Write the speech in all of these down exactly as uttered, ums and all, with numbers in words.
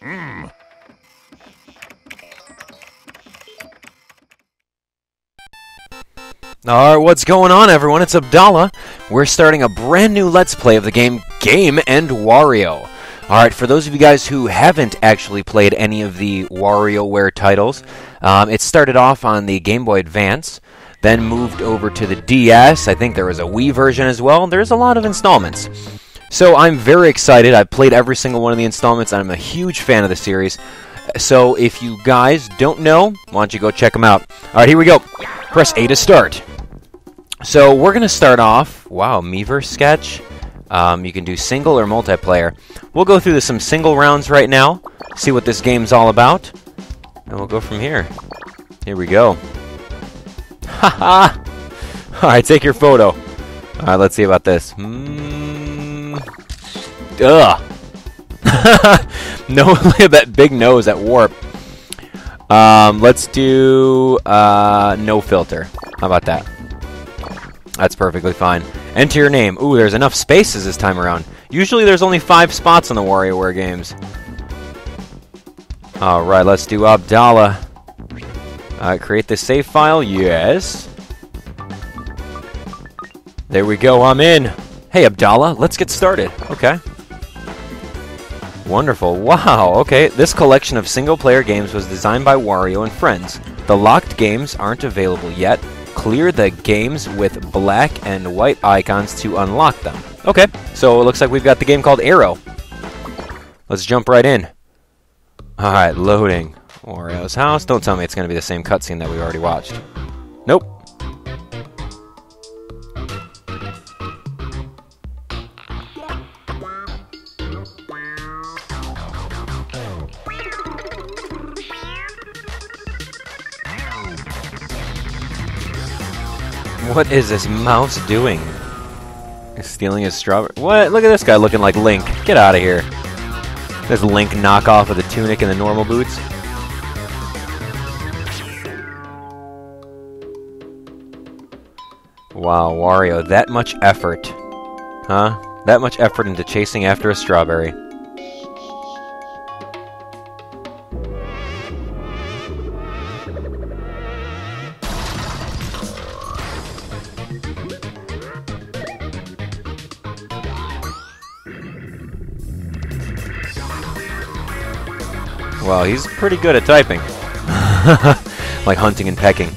Mm. Alright, what's going on, everyone? It's Abdallah. We're starting a brand new Let's Play of the game Game and Wario. Alright, for those of you guys who haven't actually played any of the WarioWare titles, um, it started off on the Game Boy Advance, then moved over to the D S. I think there was a Wii version as well. There's a lot of installments. So I'm very excited. I've played every single one of the installments, and I'm a huge fan of the series. So if you guys don't know, why don't you go check them out. Alright, here we go. Press A to start. So we're going to start off, wow, Miiverse Sketch. Um, you can do single or multiplayer. We'll go through some single rounds right now, see what this game's all about, and we'll go from here. Here we go. Haha! Alright, take your photo. Alright, let's see about this. Mm. Ugh! No, that big nose at warp. Um, let's do uh, no filter. How about that? That's perfectly fine. Enter your name. Ooh, there's enough spaces this time around. Usually there's only five spots on the WarioWare games. Alright, let's do Abdallah. Alright, create the save file. Yes. There we go, I'm in. Hey, Abdallah, let's get started. Okay. Wonderful. Wow, okay. This collection of single-player games was designed by Wario and friends. The locked games aren't available yet. Clear the games with black and white icons to unlock them. Okay, so it looks like we've got the game called Arrow. Let's jump right in. Alright, loading. Wario's house. Don't tell me it's going to be the same cutscene that we already watched. Nope. What is this mouse doing? He's stealing his strawberry. What? Look at this guy looking like Link. Get out of here. This Link knockoff of the tunic and the normal boots. Wow, Wario, that much effort. Huh? That much effort into chasing after a strawberry. Well, he's pretty good at typing. Like hunting and pecking.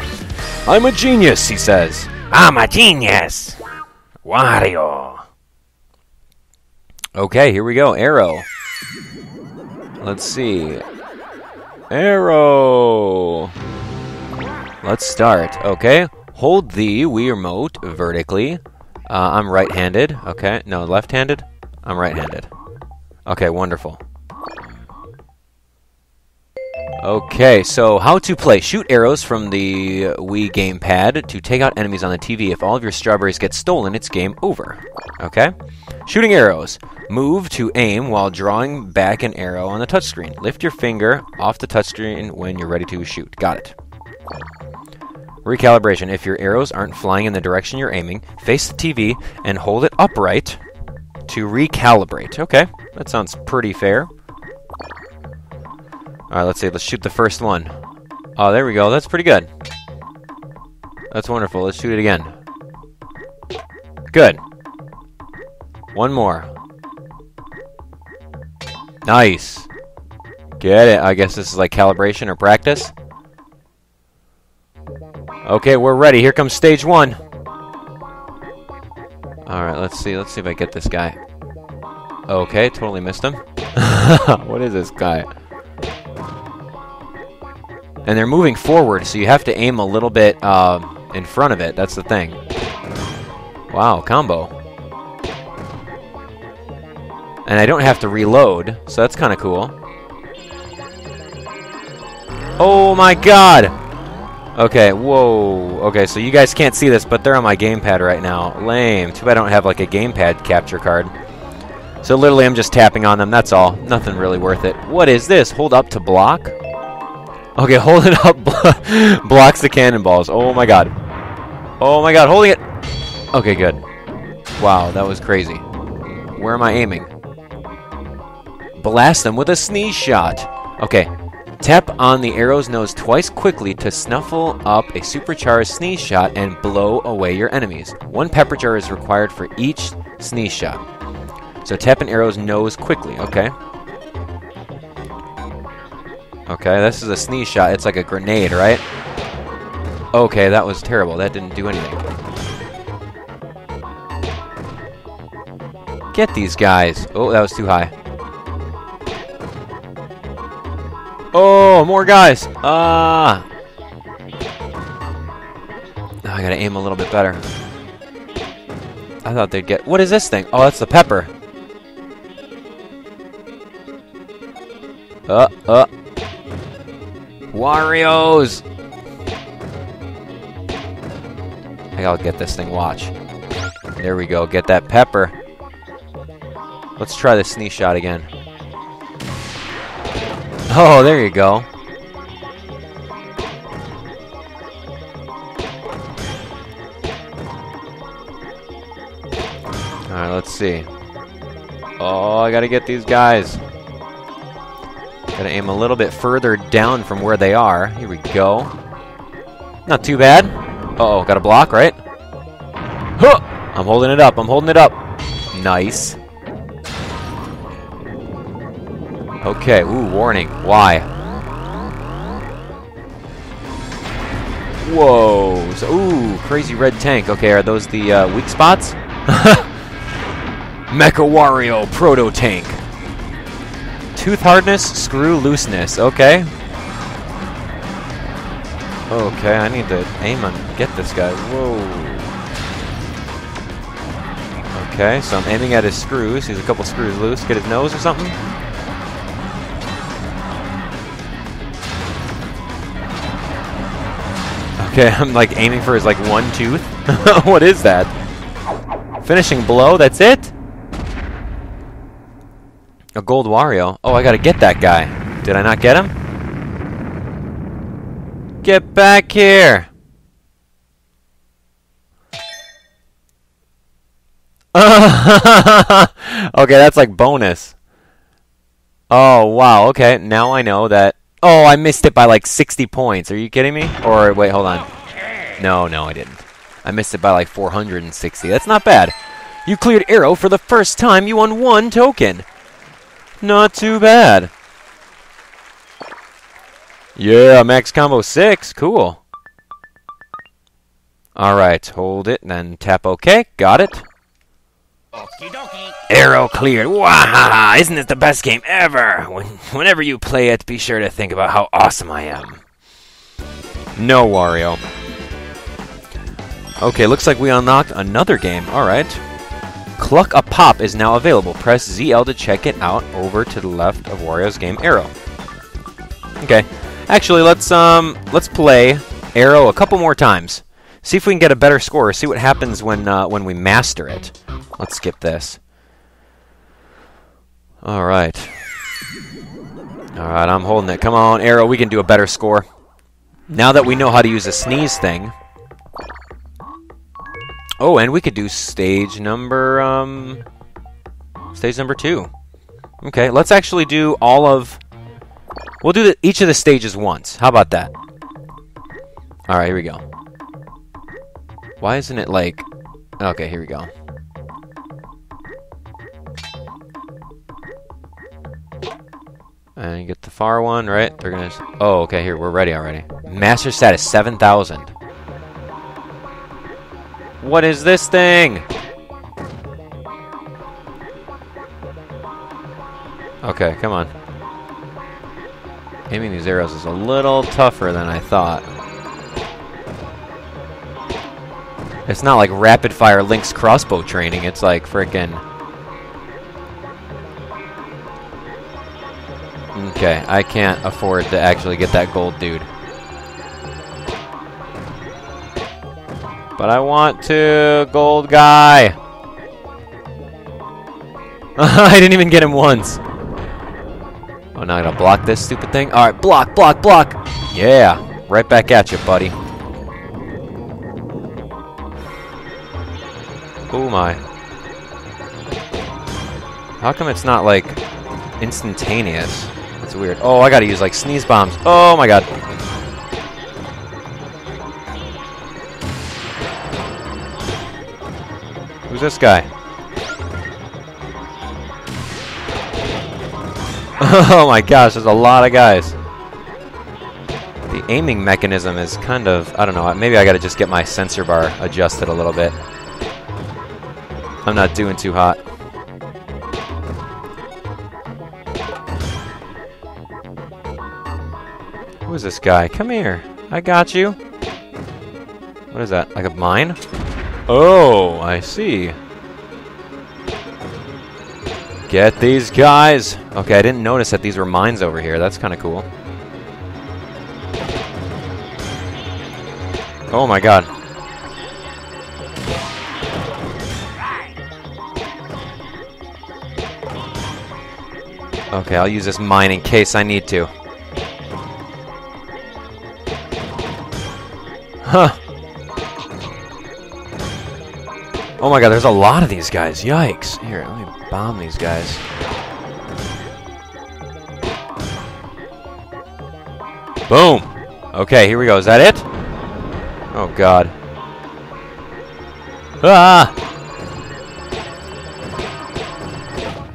I'm a genius, he says. I'm a genius! Wario! Okay, here we go. Arrow. Let's see. Arrow! Let's start. Okay. Hold the Wii remote vertically. Uh, I'm right-handed. Okay. No, left-handed. I'm right-handed. Okay, wonderful. Okay, so how to play. Shoot arrows from the Wii gamepad to take out enemies on the T V. If all of your strawberries get stolen, it's game over. Okay? Shooting arrows. Move to aim while drawing back an arrow on the touchscreen. Lift your finger off the touchscreen when you're ready to shoot. Got it. Recalibration. If your arrows aren't flying in the direction you're aiming, face the T V and hold it upright to recalibrate. Okay, that sounds pretty fair. Alright, let's see. Let's shoot the first one. Oh, there we go. That's pretty good. That's wonderful. Let's shoot it again. Good. One more. Nice. Get it. I guess this is like calibration or practice. Okay, we're ready. Here comes stage one. Alright, let's see. Let's see if I get this guy. Okay, totally missed him. What is this guy? And they're moving forward, so you have to aim a little bit uh, in front of it. That's the thing. Wow, combo. And I don't have to reload, so that's kind of cool. Oh my god! Okay, whoa. Okay, so you guys can't see this, but they're on my gamepad right now. Lame. Too bad I don't have, like, a gamepad capture card. So literally I'm just tapping on them, that's all. Nothing really worth it. What is this? Hold up to block? Okay, hold it up blocks the cannonballs. Oh my god. Oh my god, holding it. Okay, good. Wow, that was crazy. Where am I aiming? blast them with a sneeze shot. Okay. Tap on the arrow's nose twice quickly to snuffle up a supercharged sneeze shot and blow away your enemies. One pepper jar is required for each sneeze shot. So tap an arrow's nose quickly, okay. Okay, this is a sneeze shot. It's like a grenade, right? Okay, that was terrible. That didn't do anything. Get these guys. Oh, that was too high. Oh, more guys! Ah! Oh, I gotta aim a little bit better. I thought they'd get... What is this thing? Oh, that's the pepper. Uh, uh. Wario's! I think I'll get this thing, watch. There we go, get that pepper. Let's try the sneeze shot again. Oh, there you go. Alright, let's see. Oh, I gotta get these guys. Gotta aim a little bit further down from where they are. Here we go. Not too bad. Uh-oh, gotta block, right? Huh! I'm holding it up, I'm holding it up. Nice. Okay, ooh, warning. Why? Whoa. So, ooh, crazy red tank. Okay, are those the uh, weak spots? Mecha Wario Proto Tank. Tooth hardness, screw looseness. Okay. Okay, I need to aim and get this guy. Whoa. Okay, so I'm aiming at his screws. He's a couple screws loose. Get his nose or something? Okay, I'm like aiming for his like one tooth. What is that? Finishing blow, that's it? A gold Wario. Oh, I gotta get that guy. Did I not get him? Get back here! Okay, that's like bonus. Oh, wow, okay, now I know that. Oh, I missed it by like sixty points. Are you kidding me? Or, wait, hold on. No, no, I didn't. I missed it by like four hundred sixty. That's not bad. You cleared Arrow for the first time. You won one token. Not too bad. Yeah, max combo six. Cool. Alright, hold it and then tap OK. Got it. Arrow cleared. Wahaha! Isn't it the best game ever? When, whenever you play it, be sure to think about how awesome I am. No, Wario. Okay, looks like we unlocked another game. Alright. Cluck a Pop is now available. Press Z L to check it out over to the left of Wario's game Arrow. Okay. Actually, let's um let's play Arrow a couple more times. See if we can get a better score. See what happens when uh, when we master it. Let's skip this. Alright. Alright, I'm holding it. Come on, Arrow, we can do a better score. Now that we know how to use a sneeze thing. Oh, and we could do stage number, um... stage number two. Okay, let's actually do all of... We'll do the, each of the stages once. How about that? Alright, here we go. Why isn't it like... Okay, here we go. And get the far one, right? They're gonna. Oh, okay. Here, we're ready already. Master status seven thousand. What is this thing? Okay, come on. Aiming these arrows is a little tougher than I thought. It's not like rapid fire Link's crossbow training. It's like frickin'. Okay, I can't afford to actually get that gold dude. But I want to, gold guy! I didn't even get him once! Oh, now I gotta block this stupid thing? Alright, block, block, block! Yeah! Right back at you, buddy. Oh my. How come it's not like... instantaneous. That's weird. Oh, I gotta use like sneeze bombs. Oh my god. Who's this guy? Oh my gosh, there's a lot of guys. The aiming mechanism is kind of, I don't know, maybe I gotta just get my sensor bar adjusted a little bit. I'm not doing too hot. Who is this guy? Come here. I got you. What is that? Like a mine? Oh, I see. Get these guys. Okay, I didn't notice that these were mines over here. That's kind of cool. Oh my god. Okay, I'll use this mine in case I need to. Huh. Oh my god, there's a lot of these guys. Yikes. Here, let me bomb these guys. Boom. Okay, here we go. Is that it? Oh god. Ah!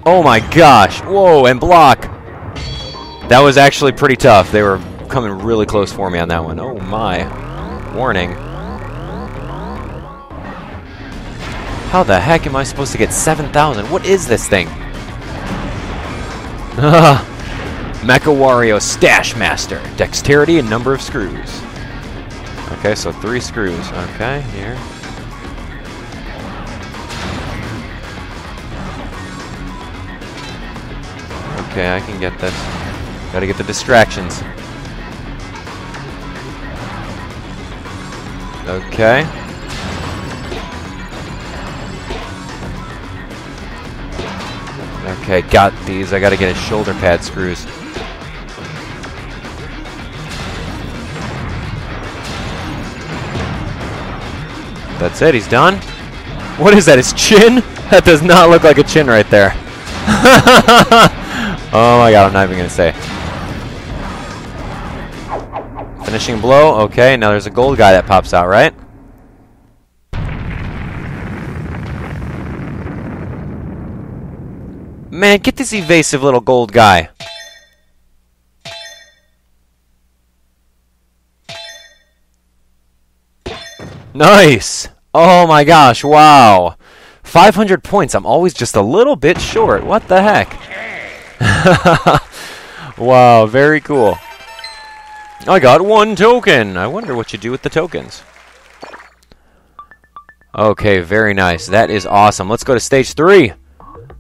Oh my gosh. Whoa, and block. That was actually pretty tough. They were coming really close for me on that one. Oh my. Warning. How the heck am I supposed to get seven thousand? What is this thing? Mecha Wario Stash Master. Dexterity and number of screws. Okay, so three screws. Okay, here. Okay, I can get this. Gotta get the distractions. Okay. Okay, got these. I gotta get his shoulder pad screws. That's it, he's done. What is that, his chin? That does not look like a chin right there. Oh my god, I'm not even gonna say. Finishing blow, okay, now there's a gold guy that pops out, right? Man, get this evasive little gold guy. Nice! Oh my gosh, wow. five hundred points, I'm always just a little bit short. What the heck? Wow, very cool. I got one token. I wonder what you do with the tokens. Okay, very nice. That is awesome. Let's go to stage three.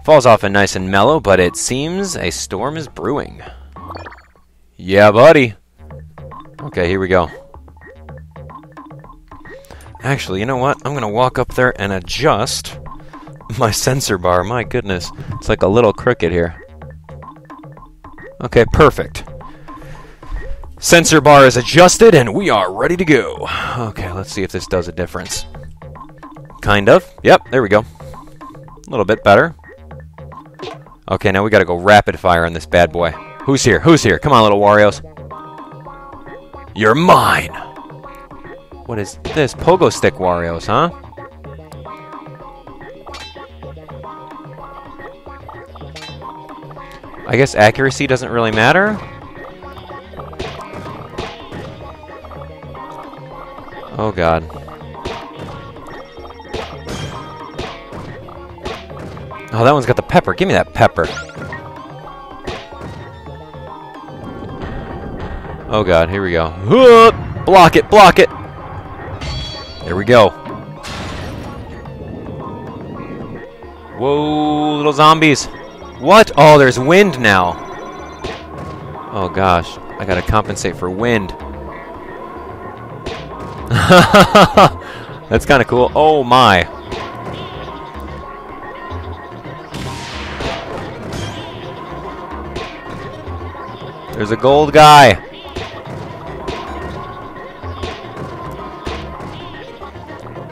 Falls off and nice and mellow, but it seems a storm is brewing. Yeah, buddy. Okay, here we go. Actually, you know what? I'm going to walk up there and adjust my sensor bar. My goodness. It's like a little cricket here. Okay, perfect. Sensor bar is adjusted, and we are ready to go. Okay, let's see if this does a difference. Kind of. Yep, there we go. A little bit better. Okay, now we gotta go rapid fire on this bad boy. Who's here? Who's here? Come on, little Warios. You're mine! What is this? Pogo stick Warios, huh? I guess accuracy doesn't really matter. Oh god. Oh, that one's got the pepper. Give me that pepper. Oh god, here we go. Whoop! Block it, block it! There we go. Whoa, little zombies. What? Oh, there's wind now. Oh gosh, I gotta compensate for wind. That's kind of cool. Oh my. There's a gold guy.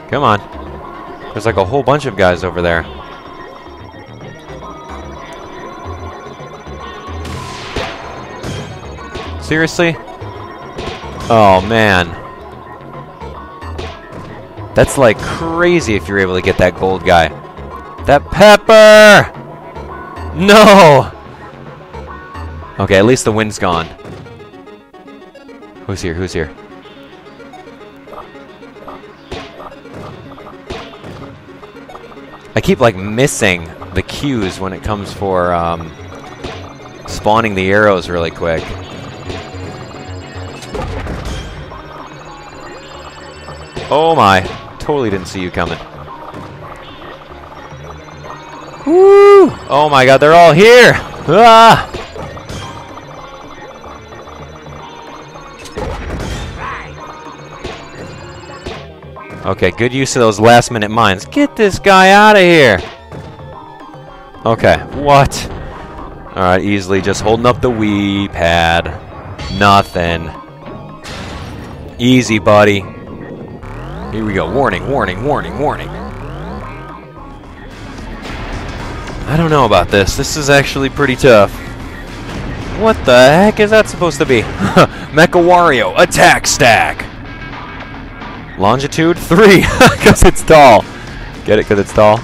Come on. There's like a whole bunch of guys over there. Seriously? Oh, man. That's like crazy if you're able to get that gold guy. That pepper! No! Okay, at least the wind's gone. Who's here? Who's here? I keep, like, missing the cues when it comes for, um, spawning the arrows really quick. Oh my, totally didn't see you coming. Woo! Oh my god, they're all here! Ah! Okay, good use of those last minute mines. Get this guy out of here! Okay, what? Alright, easily just holding up the Wii pad. Nothing. Easy, buddy. Here we go. Warning, warning, warning, warning. I don't know about this. This is actually pretty tough. What the heck is that supposed to be? Mecha Wario Attack Stack! Longitude three, because it's tall. Get it, because it's tall?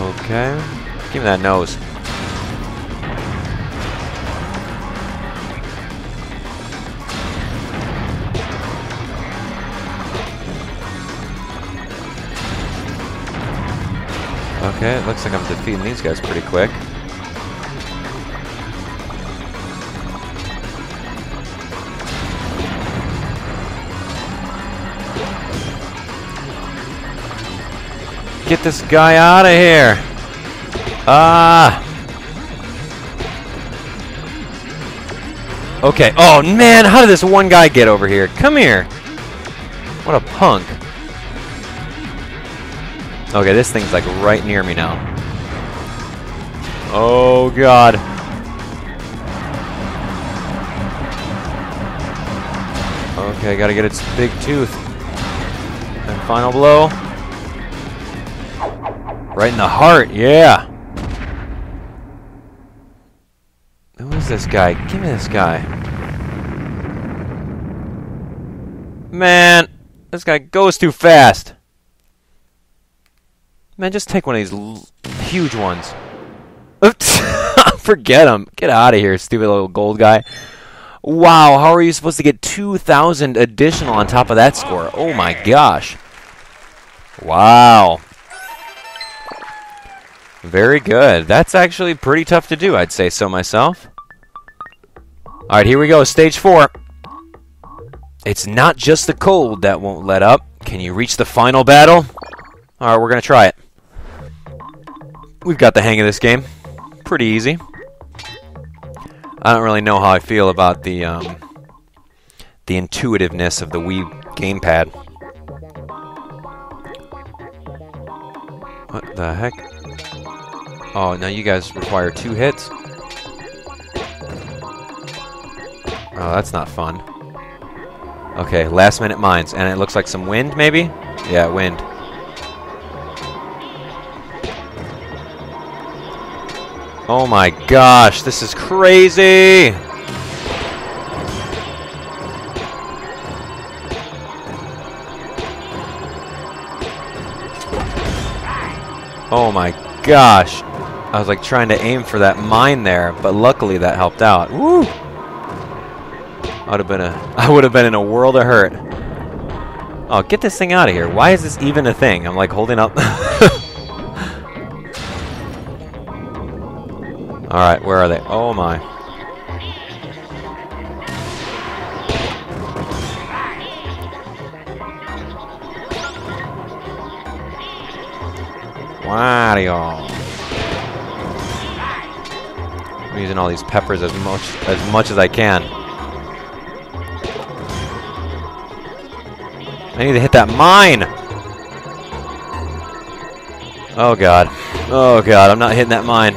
Okay. Give me that nose. Okay, it looks like I'm defeating these guys pretty quick. Get this guy out of here! Ah! Okay, oh man, how did this one guy get over here? Come here! What a punk. Okay, this thing's like right near me now. Oh god. Okay, gotta get its big tooth. And final blow. Right in the heart, yeah! Who is this guy? Give me this guy. Man, this guy goes too fast. Man, just take one of these l huge ones. Forget him. Get out of here, stupid little gold guy. Wow, how are you supposed to get two thousand additional on top of that score? Oh my gosh. Wow. Very good. That's actually pretty tough to do, I'd say so myself. Alright, here we go. Stage four. It's not just the cold that won't let up. Can you reach the final battle? Alright, we're going to try it. We've got the hang of this game. Pretty easy. I don't really know how I feel about the um, the intuitiveness of the Wii gamepad. What the heck? Oh, now you guys require two hits? Oh, that's not fun. Okay, last minute mines. And it looks like some wind, maybe? Yeah, wind. Oh my gosh, this is crazy! Oh my gosh. I was like trying to aim for that mine there, but luckily that helped out. Woo! I would have been a I would have been in a world of hurt. Oh, get this thing out of here. Why is this even a thing? I'm like holding up. Alright, where are they? Oh my. Wario. I'm using all these peppers as much as much as I can. I need to hit that mine! Oh god. Oh god, I'm not hitting that mine.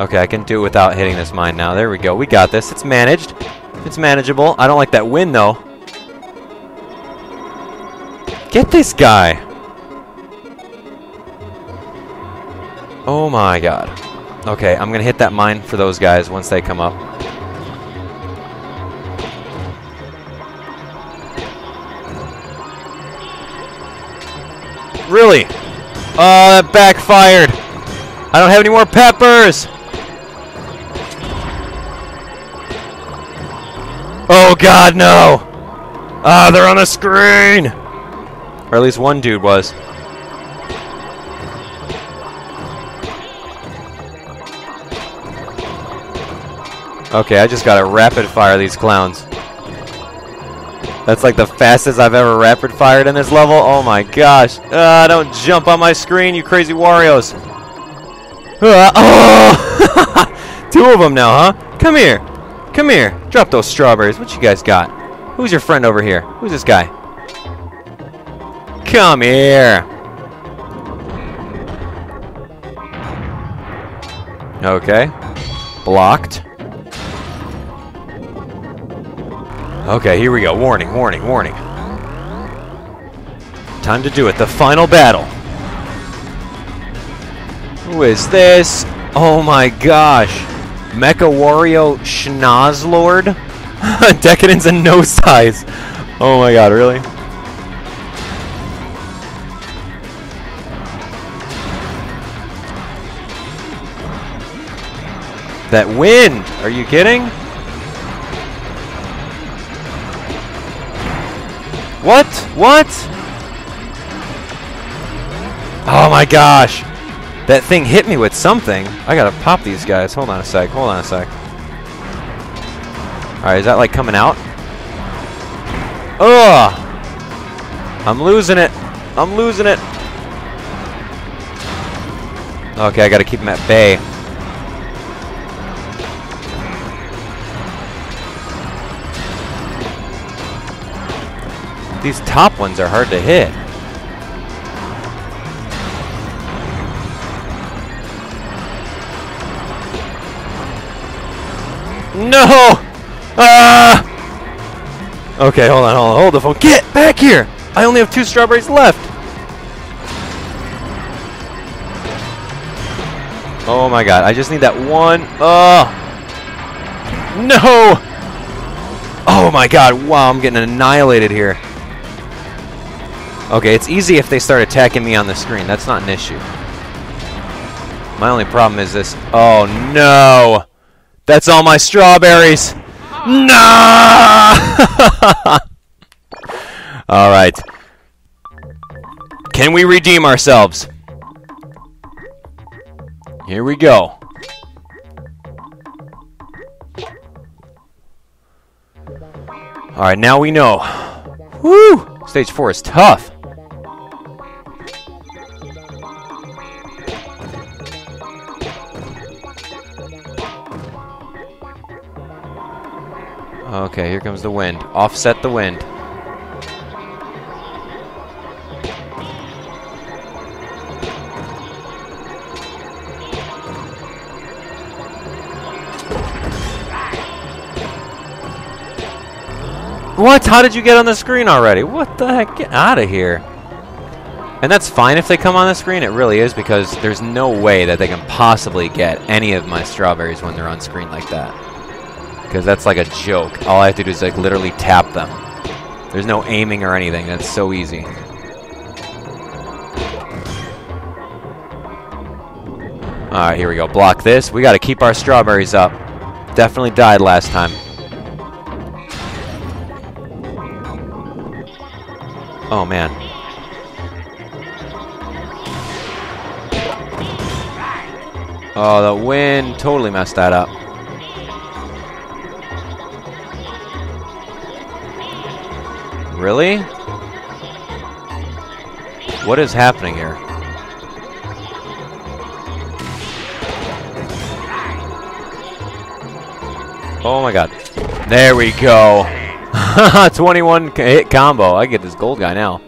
Okay, I can do it without hitting this mine now. There we go. We got this. It's managed. It's manageable. I don't like that win, though. Get this guy. Oh my god. Okay, I'm gonna hit that mine for those guys once they come up. Really? Oh, that backfired. I don't have any more peppers. Oh god, no. Ah, they're on the screen. Or at least one dude was. Okay, I just gotta rapid fire these clowns. That's like the fastest I've ever rapid fired in this level. Oh my gosh. Uh, don't jump on my screen, you crazy Warios. Uh, oh! Two of them now, huh? Come here. Come here. Drop those strawberries. What you guys got? Who's your friend over here? Who's this guy? Come here. Okay. Blocked. Okay, here we go. Warning, warning, warning. Time to do it. The final battle. Who is this? Oh my gosh. Mecha Wario Schnozlord? Decadence and no size. Oh my god, really? That wind! Are you kidding? What? What? Oh my gosh. That thing hit me with something. I gotta pop these guys. Hold on a sec. Hold on a sec. Alright, is that like coming out? Ugh! I'm losing it. I'm losing it. Okay, I gotta keep him at bay. These top ones are hard to hit. No! Ah! Okay, hold on, hold on, hold the phone. Get back here! I only have two strawberries left. Oh my god, I just need that one. Oh! No! Oh my god, wow, I'm getting annihilated here. Okay, it's easy if they start attacking me on the screen. That's not an issue. My only problem is this. Oh, no. That's all my strawberries. No! All right. Can we redeem ourselves? Here we go. All right, now we know. Woo! Stage four is tough. Okay, here comes the wind. Offset the wind. What? How did you get on the screen already? What the heck? Get out of here. And that's fine if they come on the screen. It really is, because there's no way that they can possibly get any of my strawberries when they're on screen like that. Because that's like a joke. All I have to do is like literally tap them. There's no aiming or anything. That's so easy. Alright, here we go. Block this. We gotta keep our strawberries up. Definitely died last time. Oh man. Oh, the wind totally messed that up. Really? What is happening here? Oh my god. There we go. Haha, twenty-one hit combo. I get this gold guy now.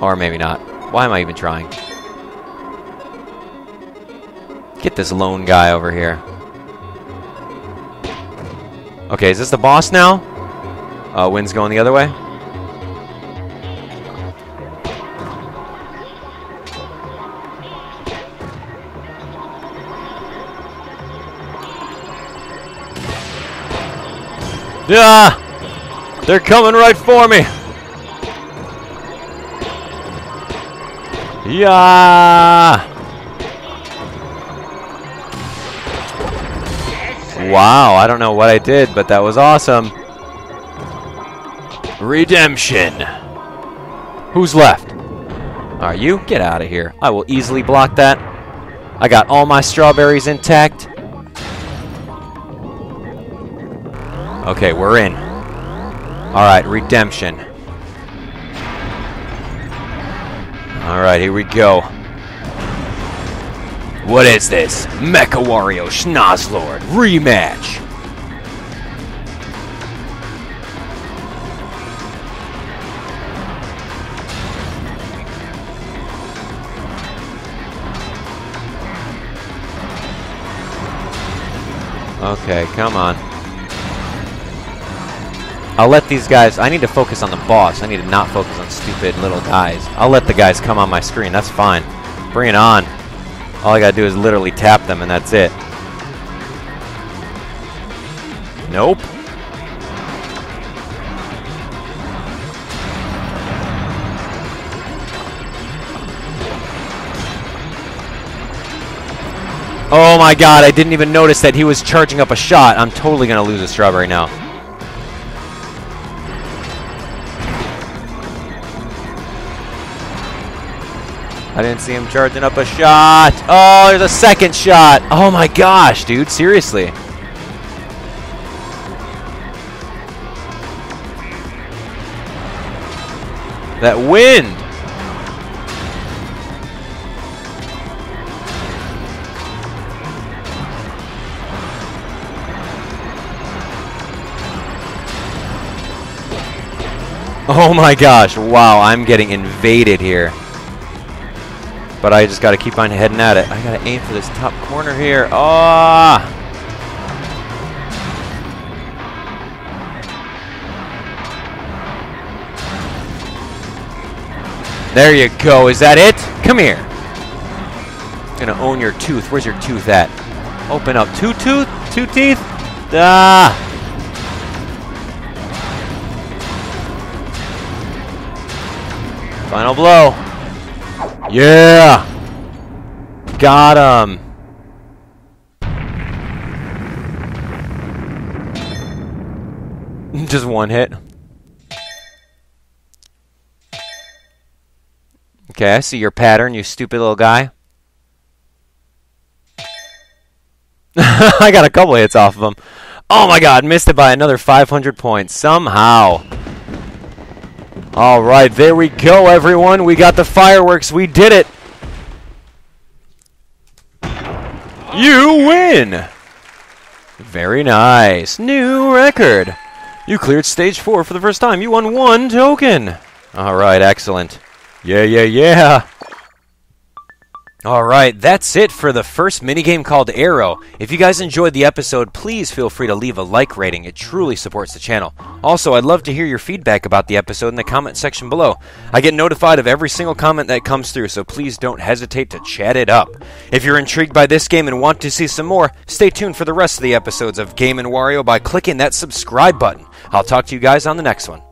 Or maybe not. Why am I even trying? Get this lone guy over here. Okay, is this the boss now? Uh, wind's going the other way. Ah! They're coming right for me! Yeah! Wow, I don't know what I did, but that was awesome. Redemption. Who's left? Are you? Get out of here. I will easily block that. I got all my strawberries intact. Okay, we're in. Alright, redemption. Alright, here we go. What is this? Mecha Wario Schnozlord rematch. Okay, come on. I'll let these guys... I need to focus on the boss. I need to not focus on stupid little guys. I'll let the guys come on my screen. That's fine. Bring it on. All I gotta do is literally tap them and that's it. Nope. Oh my god, I didn't even notice that he was charging up a shot. I'm totally gonna lose a strawberry now. I didn't see him charging up a shot. Oh, there's a second shot. Oh my gosh, dude, seriously. That wind. Oh my gosh, wow, I'm getting invaded here. But I just gotta keep on heading at it. I gotta aim for this top corner here. Ah! Oh! There you go. Is that it? Come here. I'm gonna own your tooth. Where's your tooth at? Open up. Two tooth? Two teeth? Ah! Final blow. Yeah! Got him! Just one hit. Okay, I see your pattern, you stupid little guy. I got a couple hits off of him. Oh my god, missed it by another five hundred points. Somehow. Alright, there we go, everyone. We got the fireworks. We did it. You win. Very nice. New record. You cleared stage four for the first time. You won one token. Alright, excellent. Yeah, yeah, yeah. Alright, that's it for the first minigame called Arrow. If you guys enjoyed the episode, please feel free to leave a like rating. It truly supports the channel. Also, I'd love to hear your feedback about the episode in the comment section below. I get notified of every single comment that comes through, so please don't hesitate to chat it up. If you're intrigued by this game and want to see some more, stay tuned for the rest of the episodes of Game and Wario by clicking that subscribe button. I'll talk to you guys on the next one.